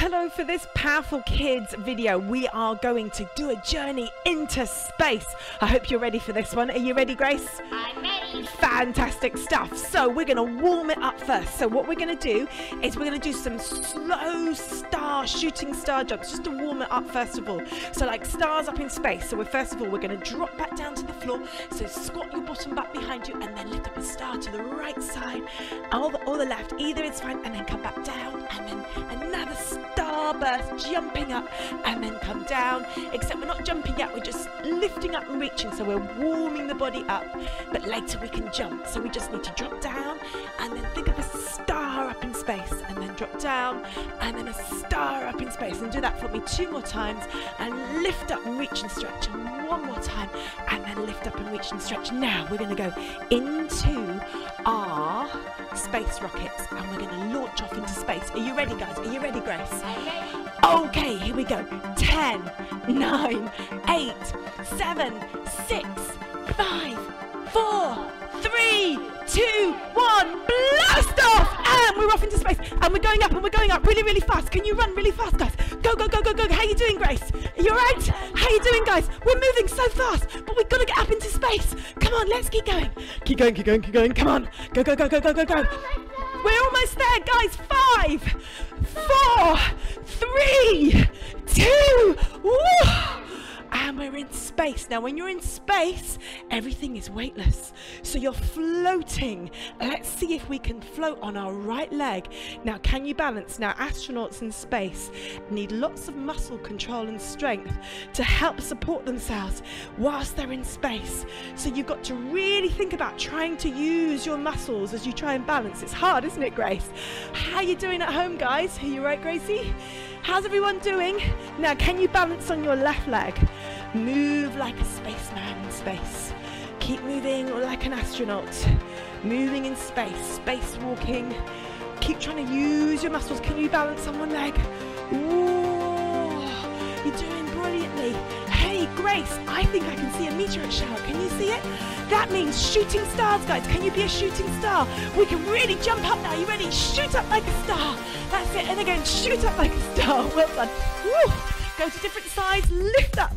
Hello, for this Powerful Kids video, we are going to do a journey into space. I hope you're ready for this one. Are you ready, Grace? I'm ready. Fantastic stuff. So we're going to warm it up first. So what we're going to do is we're going to do some slow shooting star jumps just to warm it up first of all. So like stars up in space. So we're going to drop back down to the floor. So squat your bottom back behind you and then lift up a star to the right side or the left. Either is fine, and then come back down and then another star. Starburst, jumping up and then come down, except we're not jumping yet, we're just lifting up and reaching, so we're warming the body up, but later we can jump. So we just need to drop down and then think of a star up in space, and then drop down and then a star up in space, and do that for me 2 more times, and lift up and reach and stretch, and 1 more time, and then lift up and reach and stretch. Now we're going to go into our space rockets and we're going to launch off into space. Are you ready, guys? Are you ready, Grace? Okay, here we go. 10, 9, 8, 7, 6, 5, 4, 3, 2, 1, blast off! And we're off into space, and we're going up, and we're going up really, really fast. Can you run really fast, guys? Go, go, go, go, go. How you doing, Grace? Are you alright? How you doing, guys? We're moving so fast, but we've got to get up into space. Come on, let's keep going. Keep going, keep going, keep going. Come on. Go, go, go, go, go, go, go. We're almost there, guys. 5, 4, 3, 2, woo! And we're in space. Now, when you're in space, everything is weightless. So you're floating. Let's see if we can float on our right leg. Now, can you balance? Now, astronauts in space need lots of muscle control and strength to help support themselves whilst they're in space. So you've got to really think about trying to use your muscles as you try and balance. It's hard, isn't it, Grace? How are you doing at home, guys? Are you right, Gracie? How's everyone doing? Now, can you balance on your left leg? Move like a spaceman in space. Keep moving like an astronaut. Moving in space, space walking. Keep trying to use your muscles. Can you balance on one leg? Ooh, you're doing brilliantly. Hey, Grace, I think I can see a meteorite shower. Can you see it? That means shooting stars, guys. Can you be a shooting star? We can really jump up now. You ready? Shoot up like a star. That's it. And again, shoot up like a star. Well done. Woo. Go to different sides. Lift up.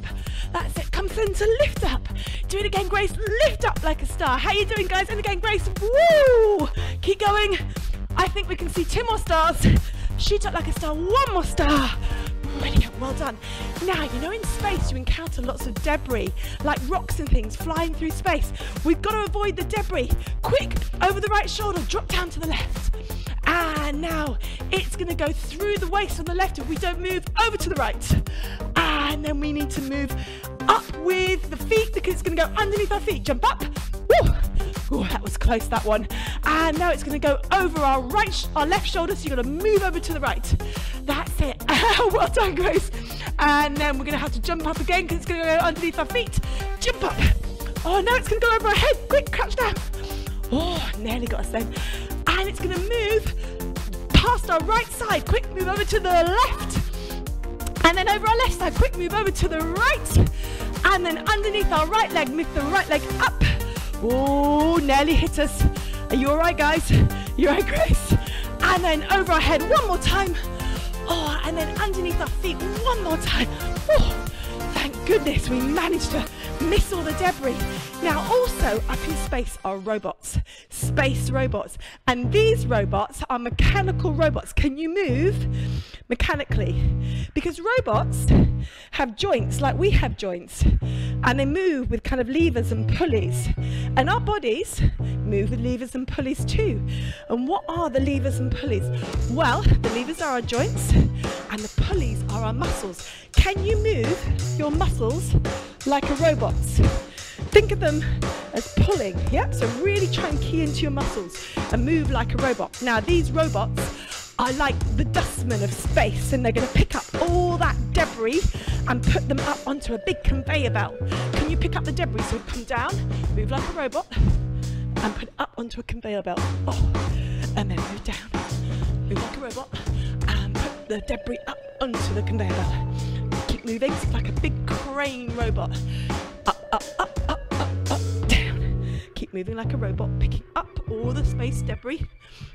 That's it. Come center. Lift up. Do it again, Grace. Lift up like a star. How you doing, guys? And again, Grace. Woo. Keep going. I think we can see 2 more stars. Shoot up like a star. 1 more star. Brilliant. Well done. Now, you know, in space you encounter lots of debris, like rocks and things flying through space. We've got to avoid the debris. Quick, over the right shoulder, drop down to the left. And now it's going to go through the waist on the left if we don't move over to the right. And then we need to move up with the feet because it's going to go underneath our feet. Jump up. Woo! Oh, that was close, that one. And now it's going to go over our left shoulder, so you've got to move over to the right. That's it. Well done, Grace. And then we're going to have to jump up again because it's going to go underneath our feet. Jump up. Oh, now it's going to go over our head. Quick, crouch down. Oh, nearly got us then. And it's going to move past our right side. Quick, move over to the left. And then over our left side. Quick, move over to the right. And then underneath our right leg, move the right leg up. Oh, nearly hit us. Are you all right, guys? You all right, Grace? And then over our head 1 more time. Oh, and then underneath our feet 1 more time. Oh, thank goodness we managed to miss all the debris. Now, also up in space are robots, space robots. And these robots are mechanical robots. Can you move mechanically? Because robots have joints like we have joints. And they move with kind of levers and pulleys. And our bodies move with levers and pulleys too. And what are the levers and pulleys? Well, the levers are our joints and the pulleys are our muscles. Can you move your muscles like a robot? Think of them as pulling, yep? So really try and key into your muscles and move like a robot. Now, these robots are like the dustmen of space, and they're going to pick up all that debris and put them up onto a big conveyor belt. Can you pick up the debris? So come down, move like a robot, and put it up onto a conveyor belt. Oh, and then move down, move like a robot, and put the debris up onto the conveyor belt. Keep moving, it's like a big crane robot. Up, up, up, up, up, up, down. Keep moving like a robot, picking up all the space debris,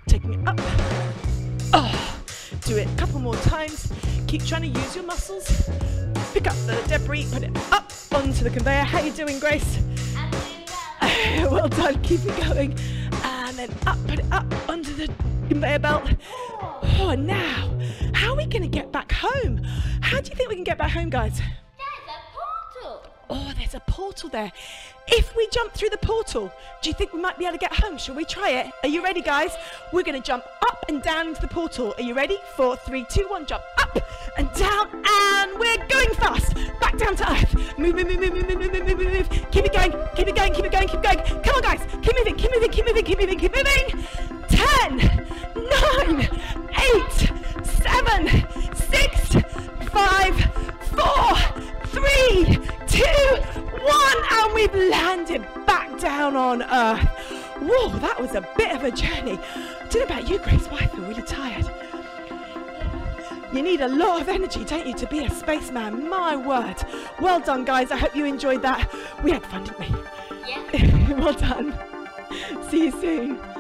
taking it up. Oh, do it a couple more times. Keep trying to use your muscles. Pick up the debris, put it up onto the conveyor. How you doing, Grace? I'm doing well. Well done, keep it going. And then up, put it up onto the conveyor belt. Oh, and now, how are we going to get back home? How do you think we can get back home, guys? Oh, there's a portal there. If we jump through the portal, do you think we might be able to get home? Shall we try it? Are you ready, guys? We're going to jump up and down into the portal. Are you ready? 4, 3, 2, 1, jump up and down, and we're going fast. Back down to earth. Move, move, move, move, move, move, move, move. Keep it going, keep it going, keep it going, keep it going. Come on, guys. Keep moving, keep moving, keep moving, keep moving, keep moving. 10, 9, 8, 7, 6, 5, 4, 3, 2, 1, and we've landed back down on earth. Whoa, that was a bit of a journey. I don't know about you, Grace, but I feel really tired. You need a lot of energy, don't you, to be a spaceman? My word. Well done, guys. I hope you enjoyed that. We had fun, didn't we? Yeah. Well done. See you soon.